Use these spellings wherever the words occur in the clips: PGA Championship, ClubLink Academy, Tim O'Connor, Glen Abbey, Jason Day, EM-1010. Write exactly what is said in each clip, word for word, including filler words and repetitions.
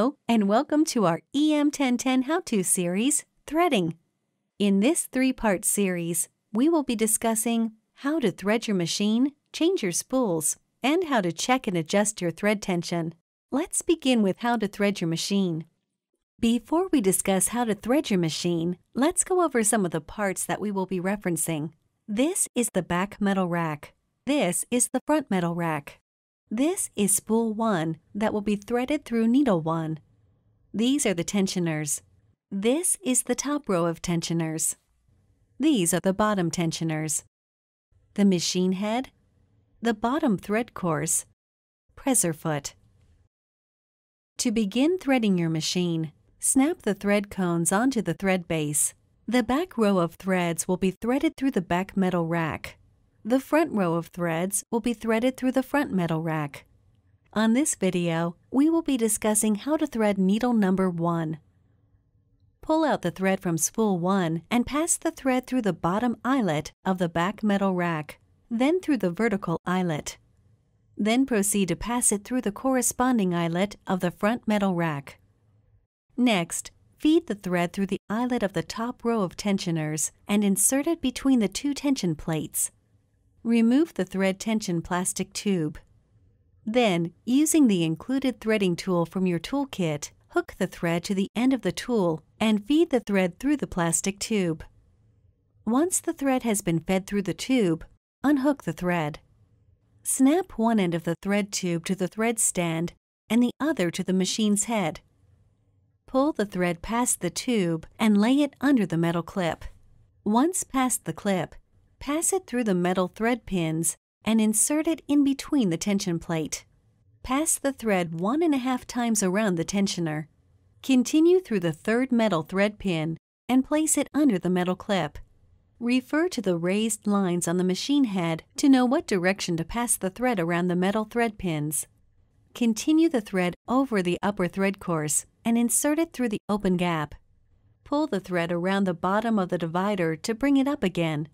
Hello and welcome to our E M ten ten how-to series, Threading. In this three-part series, we will be discussing how to thread your machine, change your spools, and how to check and adjust your thread tension. Let's begin with how to thread your machine. Before we discuss how to thread your machine, let's go over some of the parts that we will be referencing. This is the back metal rack. This is the front metal rack. This is spool one that will be threaded through needle one. These are the tensioners. This is the top row of tensioners. These are the bottom tensioners. The machine head, the bottom thread course, presser foot. To begin threading your machine, snap the thread cones onto the thread base. The back row of threads will be threaded through the back metal rack. The front row of threads will be threaded through the front metal rack. On this video, we will be discussing how to thread needle number one. Pull out the thread from spool one and pass the thread through the bottom eyelet of the back metal rack, then through the vertical eyelet. Then proceed to pass it through the corresponding eyelet of the front metal rack. Next, feed the thread through the eyelet of the top row of tensioners and insert it between the two tension plates. Remove the thread tension plastic tube. Then, using the included threading tool from your toolkit, hook the thread to the end of the tool and feed the thread through the plastic tube. Once the thread has been fed through the tube, unhook the thread. Snap one end of the thread tube to the thread stand and the other to the machine's head. Pull the thread past the tube and lay it under the metal clip. Once past the clip, pass it through the metal thread pins and insert it in between the tension plate. Pass the thread one and a half times around the tensioner. Continue through the third metal thread pin and place it under the metal clip. Refer to the raised lines on the machine head to know what direction to pass the thread around the metal thread pins. Continue the thread over the upper thread course and insert it through the open gap. Pull the thread around the bottom of the divider to bring it up again.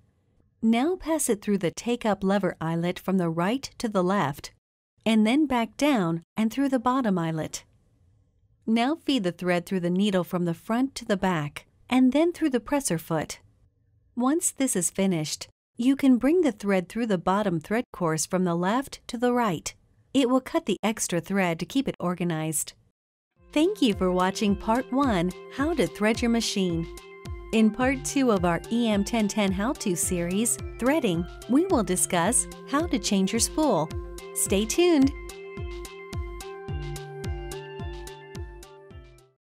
Now pass it through the take-up lever eyelet from the right to the left, and then back down and through the bottom eyelet. Now feed the thread through the needle from the front to the back, and then through the presser foot. Once this is finished, you can bring the thread through the bottom thread course from the left to the right. It will cut the extra thread to keep it organized. Thank you for watching Part one, How to Thread Your Machine. In Part two of our E M ten ten how-to series, Threading, we will discuss how to change your spool. Stay tuned!